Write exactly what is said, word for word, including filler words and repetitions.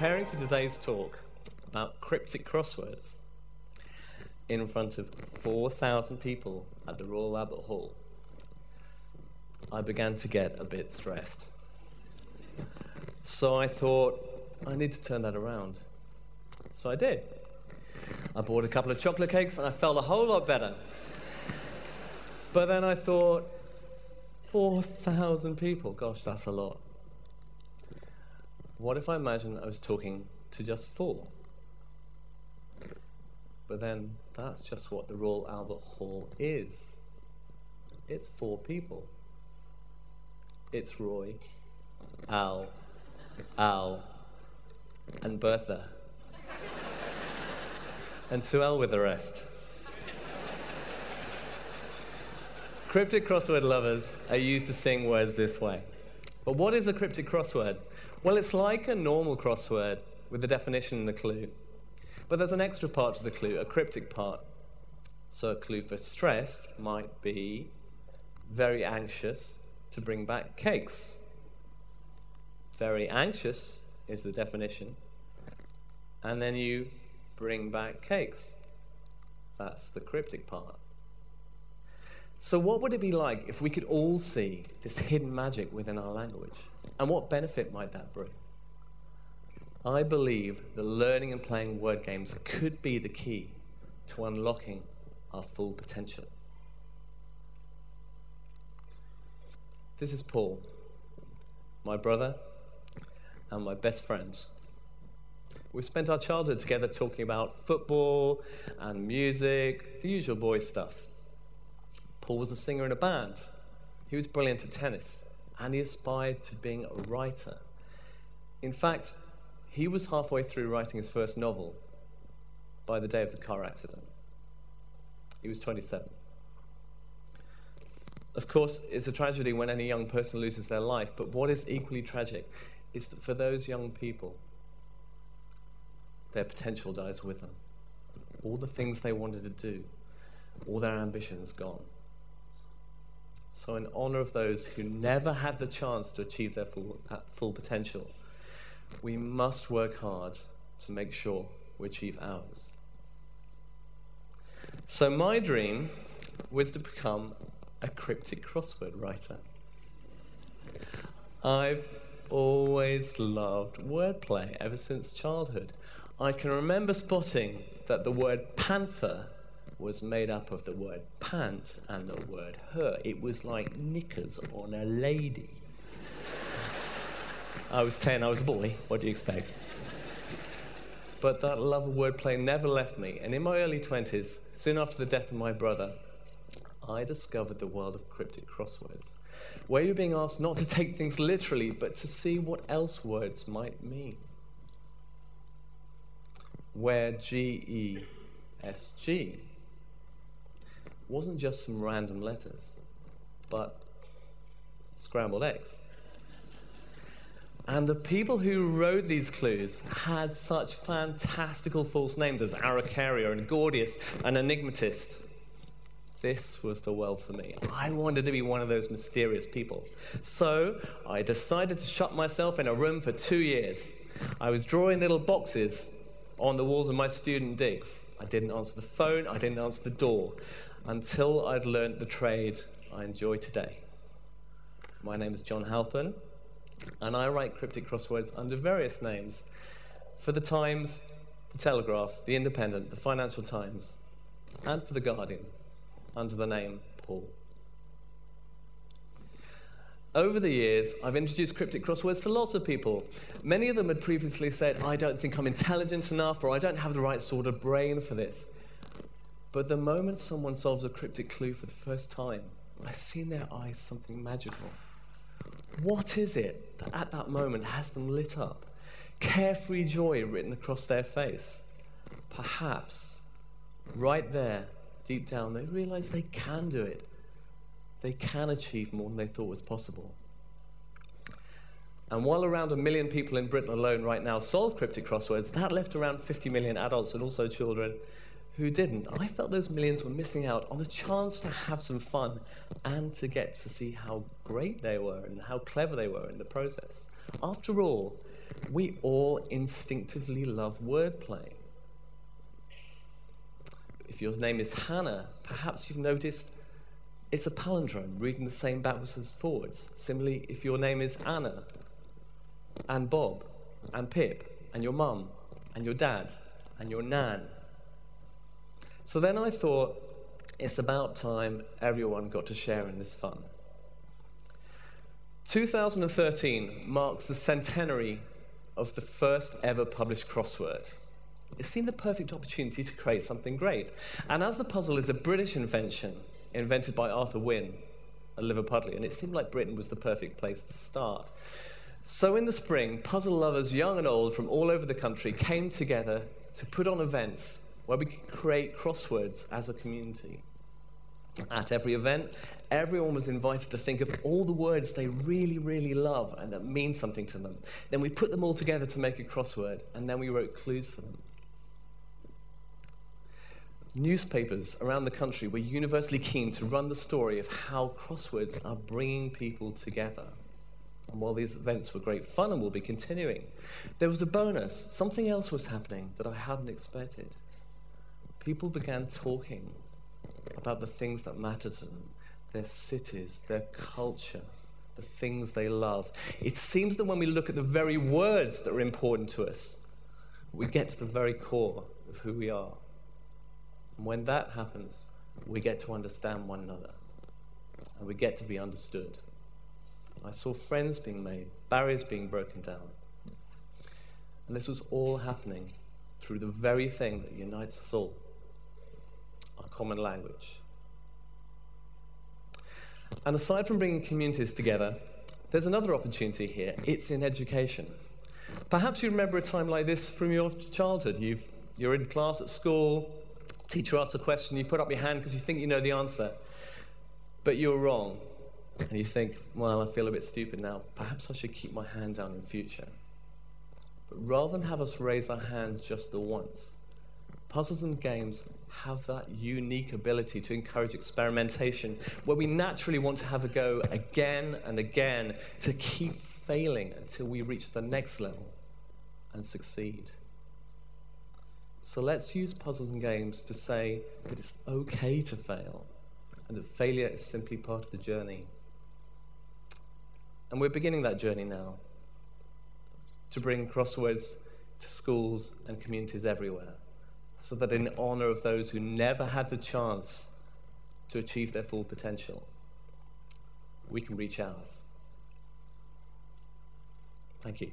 preparing for today's talk about cryptic crosswords in front of four thousand people at the Royal Albert Hall, I began to get a bit stressed. So I thought, I need to turn that around. So I did. I bought a couple of chocolate cakes and I felt a whole lot better. But then I thought, four thousand people, gosh, that's a lot. What if I imagined I was talking to just four? But then that's just what the Royal Albert Hall is. It's four people. It's Roy, Al, Al, and Bertha. And two L with the rest. Cryptic crossword lovers are used to seeing words this way. But what is a cryptic crossword? Well, it's like a normal crossword with the definition and the clue. But there's an extra part to the clue, a cryptic part. So a clue for stressed might be very anxious to bring back cakes. Very anxious is the definition. And then you bring back cakes. That's the cryptic part. So what would it be like if we could all see this hidden magic within our language? And what benefit might that bring? I believe that learning and playing word games could be the key to unlocking our full potential. This is Paul, my brother and my best friend. We spent our childhood together talking about football and music, the usual boy stuff. Paul was a singer in a band. He was brilliant at tennis, and he aspired to being a writer. In fact, he was halfway through writing his first novel by the day of the car accident. He was twenty-seven. Of course, it's a tragedy when any young person loses their life, but what is equally tragic is that for those young people, their potential dies with them. All the things they wanted to do, all their ambitions gone. So in honor of those who never had the chance to achieve their full, full potential, we must work hard to make sure we achieve ours. So my dream was to become a cryptic crossword writer. I've always loved wordplay ever since childhood. I can remember spotting that the word panther was made up of the word pant and the word her. It was like knickers on a lady. I was ten, I was a boy, what do you expect? But that love of wordplay never left me, and in my early twenties, soon after the death of my brother, I discovered the world of cryptic crosswords, where you're being asked not to take things literally, but to see what else words might mean. Where G E S G wasn't just some random letters, but scrambled eggs. And the people who wrote these clues had such fantastical false names as Araucaria and Gordius and Enigmatist. This was the world for me. I wanted to be one of those mysterious people. So I decided to shut myself in a room for two years. I was drawing little boxes on the walls of my student digs. I didn't answer the phone, I didn't answer the door, until I'd learned the trade I enjoy today. My name is John Halpin, and I write cryptic crosswords under various names for The Times, The Telegraph, The Independent, The Financial Times, and for The Guardian, under the name Paul. Over the years, I've introduced cryptic crosswords to lots of people. Many of them had previously said, I don't think I'm intelligent enough, or I don't have the right sort of brain for this. But the moment someone solves a cryptic clue for the first time, I see in their eyes something magical. What is it that at that moment has them lit up? Carefree joy written across their face. Perhaps, right there, deep down, they realize they can do it. They can achieve more than they thought was possible. And while around a million people in Britain alone right now solve cryptic crosswords, that left around fifty million adults and also children who didn't. I felt those millions were missing out on the chance to have some fun and to get to see how great they were and how clever they were in the process. After all, We all instinctively love wordplay. If your name is Hannah, perhaps you've noticed it's a palindrome, reading the same backwards as forwards. Similarly, if your name is Anna, and Bob, and Pip, and your mum, and your dad, and your nan. So then I thought, it's about time everyone got to share in this fun. two thousand thirteen marks the centenary of the first ever published crossword. It seemed the perfect opportunity to create something great. And as the puzzle is a British invention, invented by Arthur Wynne, a Liverpudlian, it seemed like Britain was the perfect place to start. So in the spring, puzzle lovers young and old from all over the country came together to put on events where we could create crosswords as a community. At every event, everyone was invited to think of all the words they really, really love and that mean something to them. Then we put them all together to make a crossword, and then we wrote clues for them. Newspapers around the country were universally keen to run the story of how crosswords are bringing people together. And while these events were great fun and will be continuing, there was a bonus. Something else was happening that I hadn't expected. People began talking about the things that matter to them, their cities, their culture, the things they love. It seems that when we look at the very words that are important to us, we get to the very core of who we are. And when that happens, we get to understand one another, and we get to be understood. I saw friends being made, barriers being broken down. And this was all happening through the very thing that unites us all, our common language. And aside from bringing communities together, there's another opportunity here. It's in education. Perhaps you remember a time like this from your childhood. You've, you're in class at school, teacher asks a question, you put up your hand because you think you know the answer, but you're wrong. And you think, well, I feel a bit stupid now. Perhaps I should keep my hand down in future. But rather than have us raise our hand just the once, puzzles and games have that unique ability to encourage experimentation, where we naturally want to have a go again and again to keep failing until we reach the next level and succeed. So let's use puzzles and games to say that it's okay to fail, and that failure is simply part of the journey. And we're beginning that journey now, to bring crosswords to schools and communities everywhere, so that in honor of those who never had the chance to achieve their full potential, we can reach ours. Thank you.